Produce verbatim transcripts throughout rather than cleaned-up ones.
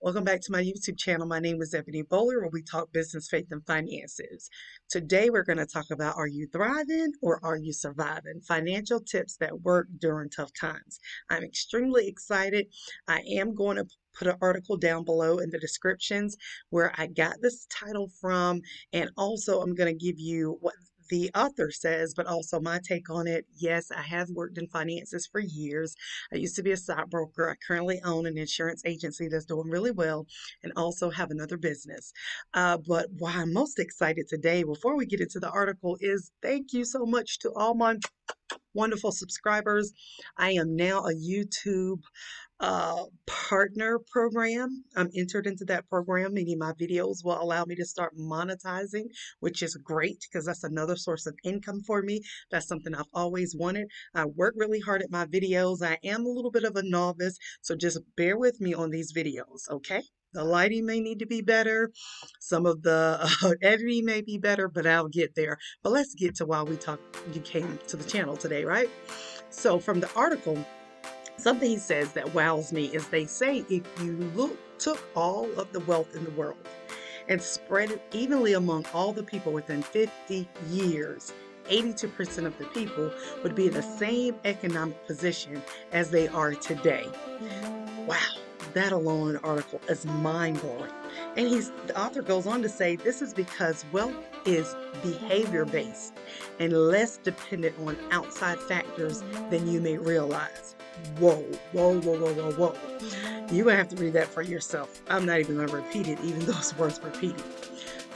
Welcome back to my YouTube channel. My name is Ebony Bowler, where we talk business, faith, and finances. Today, we're going to talk about, are you thriving or are you surviving? Financial tips that work during tough times. I'm extremely excited. I am going to put an article down below in the descriptions where I got this title from, and also I'm going to give you what the author says, but also my take on it. Yes, I have worked in finances for years. I used to be a stockbroker. I currently own an insurance agency that's doing really well and also have another business. Uh, but why I'm most excited today, before we get into the article, is thank you so much to all my wonderful subscribers. I am now a YouTube uh, partner program. I'm entered into that program, meaning my videos will allow me to start monetizing, which is great because that's another source of income for me. That's something I've always wanted. I work really hard at my videos. I am a little bit of a novice, so just bear with me on these videos, okay? The lighting may need to be better. Some of the uh, editing may be better, but I'll get there. But let's get to why we talk. You came to the channel today, right? So from the article, something he says that wows me is they say if you look, took all of the wealth in the world and spread it evenly among all the people within fifty years, eighty-two percent of the people would be in the same economic position as they are today. Wow. That alone in the article is mind-blowing. And he's, the author goes on to say, this is because wealth is behavior-based and less dependent on outside factors than you may realize. Whoa, whoa, whoa, whoa, whoa, whoa. You're going to have to read that for yourself. I'm not even going to repeat it, even though it's worth repeating.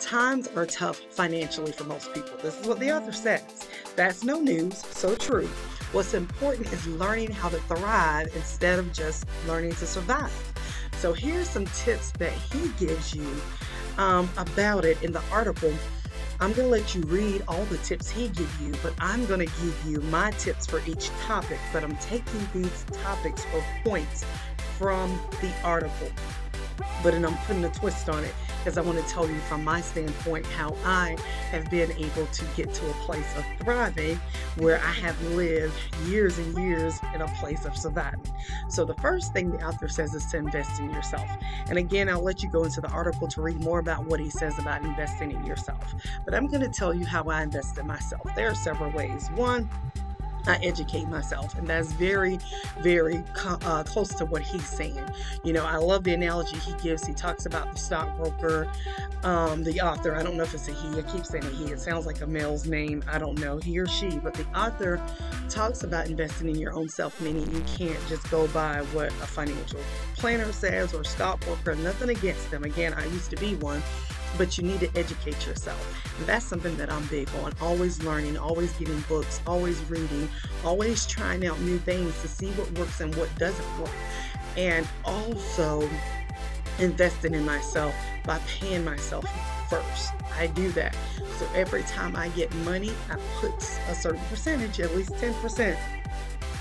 Times are tough financially for most people. This is what the author says. That's no news, so true. What's important is learning how to thrive instead of just learning to survive. So here's some tips that he gives you um, about it in the article. I'm going to let you read all the tips he gives you, but I'm going to give you my tips for each topic, but I'm taking these topics or points from the article, but and I'm putting a twist on it because I want to tell you from my standpoint how I have been able to get to a place of thriving where I have lived years and years in a place of surviving. So the first thing the author says is to invest in yourself. And again, I'll let you go into the article to read more about what he says about investing in yourself. But I'm going to tell you how I invest in myself. There are several ways. One, I educate myself, and that's very, very uh, close to what he's saying. You know, I love the analogy he gives. He talks about the stockbroker, um, the author. I don't know if it's a he. I keep saying a he. It sounds like a male's name. I don't know, he or she. But the author talks about investing in your own self, meaning you can't just go by what a financial planner says or stockbroker. Nothing against them. Again, I used to be one. But you need to educate yourself. And that's something that I'm big on. Always learning, always getting books, always reading, always trying out new things to see what works and what doesn't work. And also investing in myself by paying myself first. I do that. So every time I get money, I put a certain percentage, at least ten percent,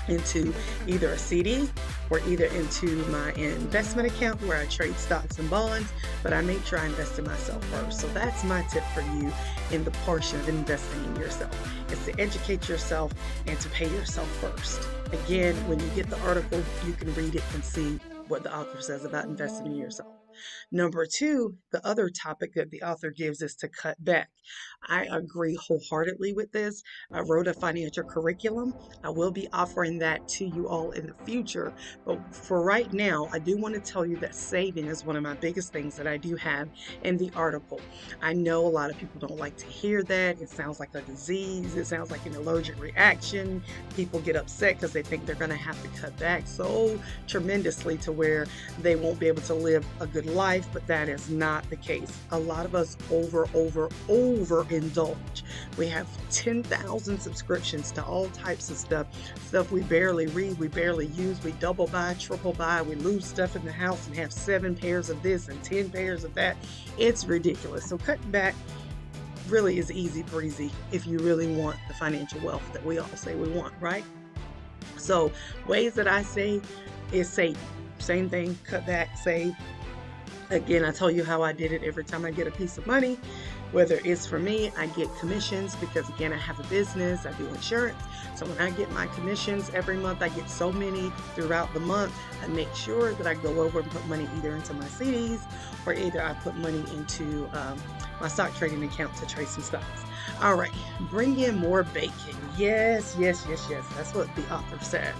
into either a C D or either into my investment account where I trade stocks and bonds, but I make sure I invest in myself first. So that's my tip for you in the portion of investing in yourself. It's to educate yourself and to pay yourself first. Again, when you get the article, you can read it and see what the author says about investing in yourself. Number two, the other topic that the author gives is to cut back. I agree wholeheartedly with this. I wrote a financial curriculum. I will be offering that to you all in the future. But for right now, I do want to tell you that saving is one of my biggest things that I do have in the article. I know a lot of people don't like to hear that. It sounds like a disease. It sounds like an allergic reaction. People get upset because they think they're going to have to cut back so tremendously to where they won't be able to live a good life, but that is not the case. A lot of us over, over, over indulge. We have ten thousand subscriptions to all types of stuff, stuff we barely read, we barely use, we double buy, triple buy, we lose stuff in the house and have seven pairs of this and ten pairs of that. It's ridiculous. So cutting back really is easy breezy if you really want the financial wealth that we all say we want, right? So ways that I say is save. Same thing, cut back, save. Again, I tell you how I did it every time I get a piece of money. whether it's for me, I get commissions because, again, I have a business, I do insurance. So when I get my commissions every month, I get so many throughout the month, I make sure that I go over and put money either into my C Ds or either I put money into um, my stock trading account to trade some stocks. All right, bring in more bacon. Yes, yes, yes, yes. That's what the author says.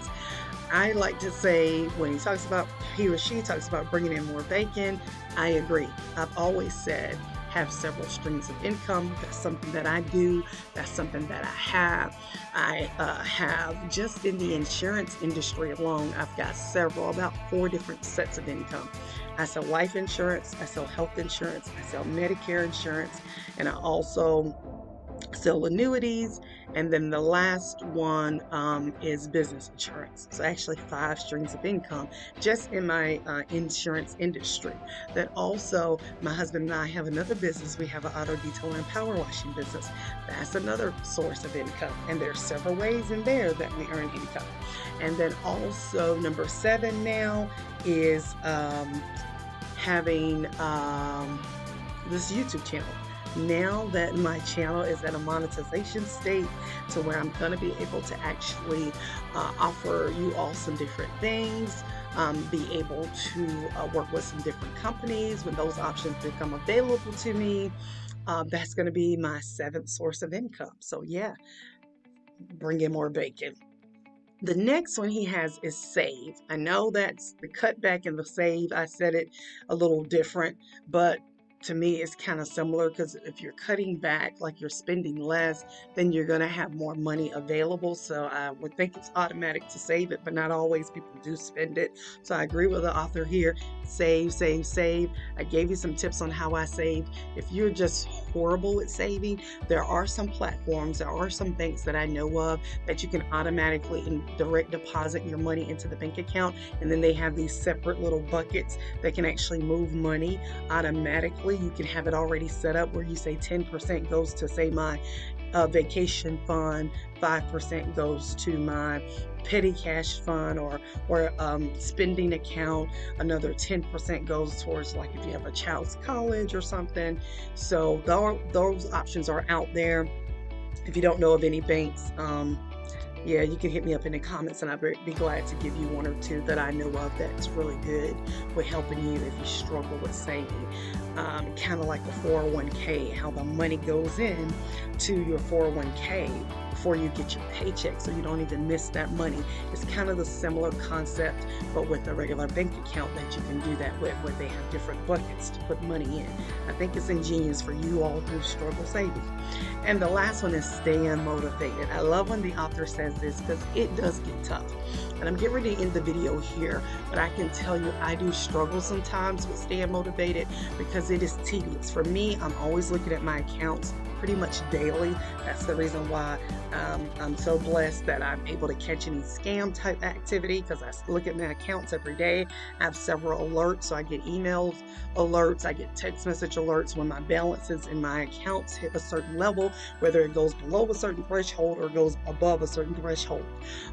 I like to say when he talks about, he or she talks about bringing in more bacon, I agree. I've always said have several streams of income. That's something that I do. That's something that I have. I uh, have just in the insurance industry alone, I've got several, about four different sets of income. I sell life insurance, I sell health insurance, I sell Medicare insurance, and I also sell annuities, and then the last one um, is business insurance. So actually five streams of income just in my uh, insurance industry. That also, my husband and I have another business. We have an auto detailing and power washing business. That's another source of income, and there's several ways in there that we earn income. And then also number seven now is um, having um, this YouTube channel. Now that my channel is at a monetization state to where I'm going to be able to actually uh, offer you all some different things, um, be able to uh, work with some different companies when those options become available to me, uh, that's going to be my seventh source of income. So yeah, bring in more bacon. The next one he has is save. I know that's the cutback and the save. I said it a little different, but to me, it's kind of similar, because if you're cutting back, like you're spending less, then you're going to have more money available. So I would think it's automatic to save it, but not always. People do spend it. So I agree with the author here. Save, save, save. I gave you some tips on how I saved. If you're just horrible at saving, there are some platforms, there are some banks that I know of that you can automatically direct deposit your money into the bank account, and then they have these separate little buckets that can actually move money automatically. You can have it already set up where you say ten percent goes to, say, my uh, vacation fund, five percent goes to my petty cash fund or or um, spending account, another ten percent goes towards, like, if you have a child's college or something. So th those options are out there. If you don't know of any banks, um, yeah, you can hit me up in the comments and I'd be glad to give you one or two that I know of that's really good with helping you if you struggle with saving. Um, kind of like the four oh one K, how the money goes in to your four oh one K before you get your paycheck, so you don't even miss that money. It's kind of the similar concept, but with a regular bank account that you can do that with, where they have different buckets to put money in. I think it's ingenious for you all who struggle saving. And the last one is staying motivated. I love when the author says this, because it does get tough. And I'm getting ready to end the video here, but I can tell you I do struggle sometimes with staying motivated because it is tedious. For me, I'm always looking at my accounts pretty much daily. That's the reason why um, I'm so blessed that I'm able to catch any scam type activity, because I look at my accounts every day. I have several alerts, so I get emails alerts, I get text message alerts when my balances in my accounts hit a certain level, whether it goes below a certain threshold or goes above a certain threshold.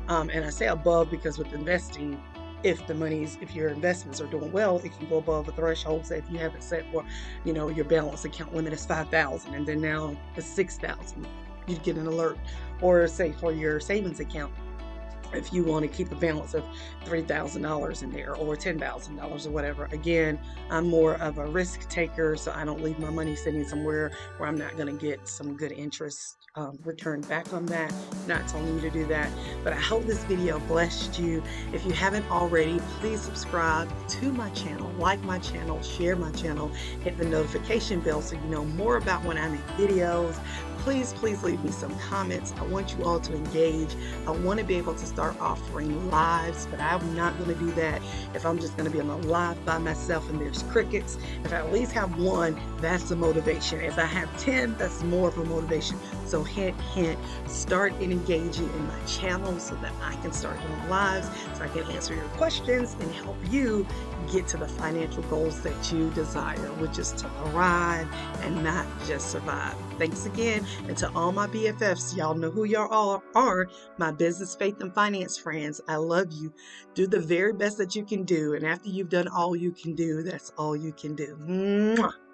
Um, and I say above because Because with investing, if the monies, if your investments are doing well, it can go above a threshold. So if you have it set for, you know, your balance account limit is five thousand dollars and then now it's six thousand dollars, you'd get an alert. Or say for your savings account, if you want to keep a balance of three thousand dollars in there or ten thousand dollars or whatever. Again, I'm more of a risk taker, so I don't leave my money sitting somewhere where I'm not going to get some good interest um, return back on that. Not telling you to do that, but I hope this video blessed you. If you haven't already, please subscribe to my channel, like my channel, share my channel, hit the notification bell so you know more about when I make videos. Please, please leave me some comments. I want you all to engage. I want to be able to start offering lives, but I'm not going to do that if I'm just going to be on a live by myself and there's crickets. If I at least have one, that's a motivation. If I have ten, that's more of a motivation. So hint, hint, start engaging in my channel so that I can start doing lives, so I can answer your questions and help you get to the financial goals that you desire, which is to thrive and not just survive. Thanks again, and to all my B F Fs, y'all know who y'all all are, my business, faith, and finance friends. I love you. Do the very best that you can do, and after you've done all you can do, that's all you can do. Mwah.